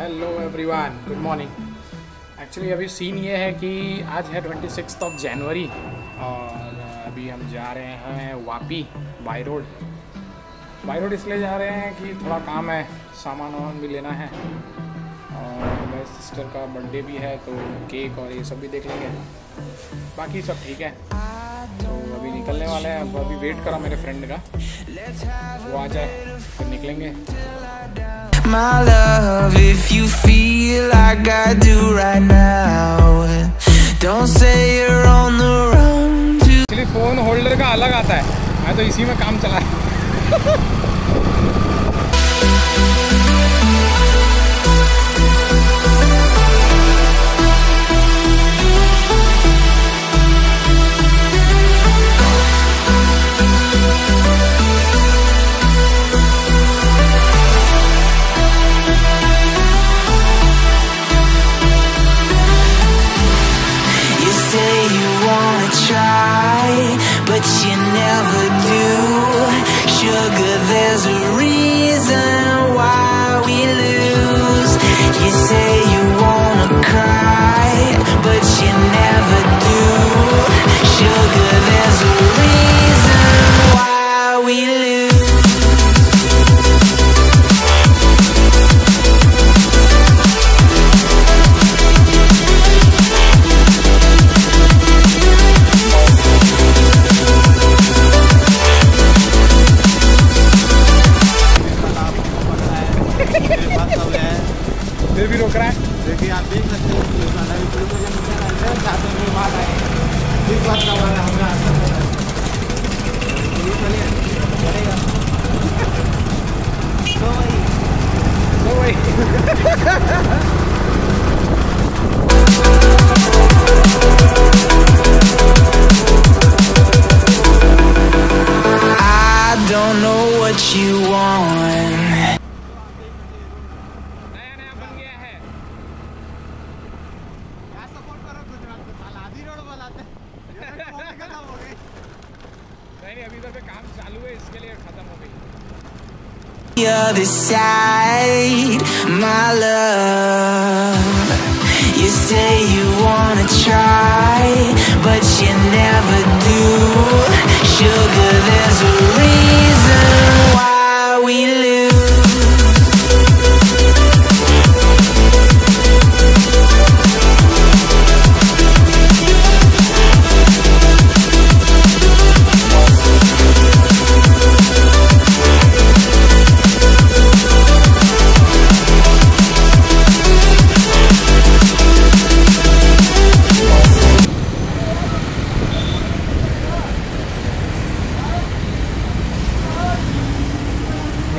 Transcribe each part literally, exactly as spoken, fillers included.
Hello everyone, good morning. Actually अभी scene ये है कि आज है ट्वेंटी सिक्स ऑफ जनवरी और अभी हम जा रहे हैं Vapi by road. By road इसलिए जा रहे हैं कि थोड़ा काम है, सामान वामान भी लेना है और मेरे सिस्टर का बर्थडे भी है तो केक और ये सब भी देख लेंगे। बाकी सब ठीक है तो अभी निकलने वाले हैं। अब अभी वेट करा मेरे फ्रेंड का, वो आ जाए फिर निकलेंगे। My love, if you feel like I do right now, don't say you're on the run. Actually phone holder का अलग आता है, मैं तो इसी में काम चला but you never do. Sugar, there's a reason why we lose. You say you wanna cry, but you never do. Sugar, there's a reason why we lose. The other side, my love. You say you wanna try, but you never do. Sugar, there's a reason why we lose.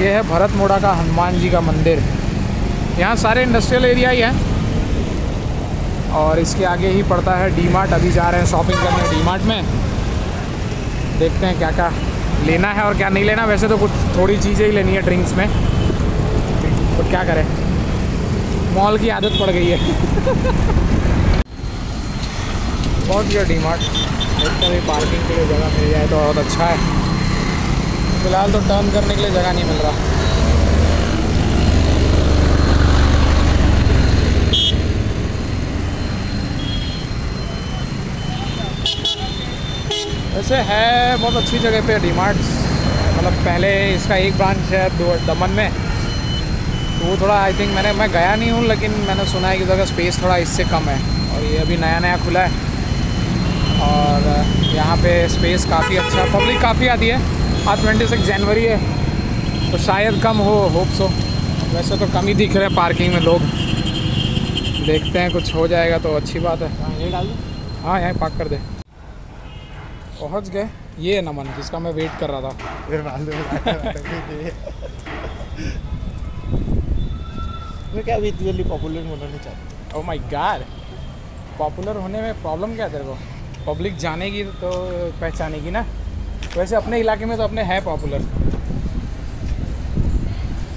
ये है भरत मोड़ा का हनुमान जी का मंदिर। यहाँ सारे industrial area ही है और इसके आगे ही पड़ता है डीमार्ट। अभी जा रहे हैं शॉपिंग करने डीमार्ट में, देखते हैं क्या क्या लेना है और क्या नहीं लेना। वैसे तो कुछ थोड़ी चीज़ें ही लेनी है ड्रिंक्स में, पर क्या करें, मॉल की आदत पड़ गई है। बहुत बढ़िया डीमार्ट, देखते हैं पार्किंग के लिए जगह मिल जाए तो बहुत अच्छा है। फिलहाल तो टर्न करने के लिए जगह नहीं मिल रहा। वैसे है बहुत अच्छी जगह पे डीमार्ट, मतलब पहले इसका एक ब्रांच है दमन में, तो वो थोड़ा आई थिंक मैंने मैं गया नहीं हूँ लेकिन मैंने सुना है कि उधर का स्पेस थोड़ा इससे कम है और ये अभी नया नया खुला है और यहाँ पे स्पेस काफ़ी अच्छा, पब्लिक काफ़ी आती है। आज ट्वेंटी सिक्स जनवरी है तो शायद कम हो, होप सो। वैसे तो कम ही दिख रहे हैं पार्किंग में लोग, देखते हैं कुछ हो जाएगा तो अच्छी बात है। हाँ यही डाल दो, हाँ यहाँ पार्क कर दे। पहुँच गए, ये है नमन जिसका मैं वेट कर रहा था। मैं क्या रियली पॉपुलर होना नहीं चाहता। ओह माय गॉड, पॉपुलर होने में प्रॉब्लम क्या है तेरे को? पब्लिक जानेगी तो पहचानेगी ना। वैसे अपने इलाके में तो अपने है पॉपुलर।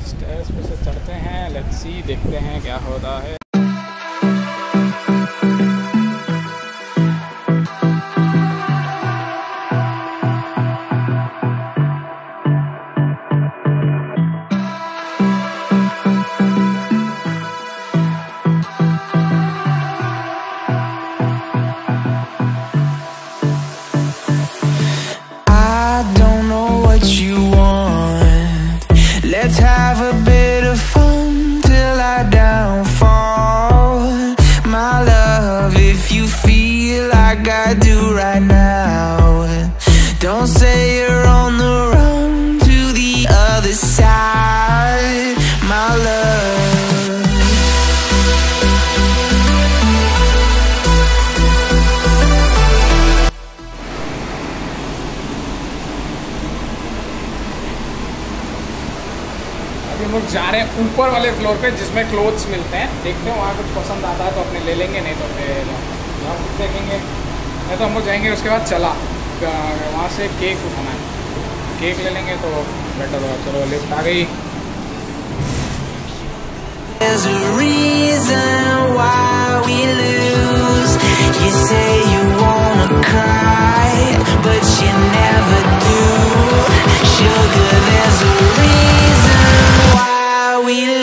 स्टेयर्स पे से चढ़ते हैं, लेट्स सी, देखते हैं क्या होता है। जा रहे हैं ऊपर वाले फ्लोर पे जिसमें क्लोथ्स मिलते हैं। देखते हैं वहाँ कुछ पसंद आता है तो अपने ले लेंगे, नहीं तो फिर यहाँ कुछ देखेंगे, नहीं तो हम लोग जाएंगे उसके बाद चला वहाँ से केक उठाना है, केक ले लेंगे तो बेटर होगा। चलो लिफ्ट आ गई। There's a reason why we lose. You say you wanna cry, but you never do. Sugar, there's a reason why we lose.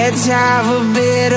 Let's have a bit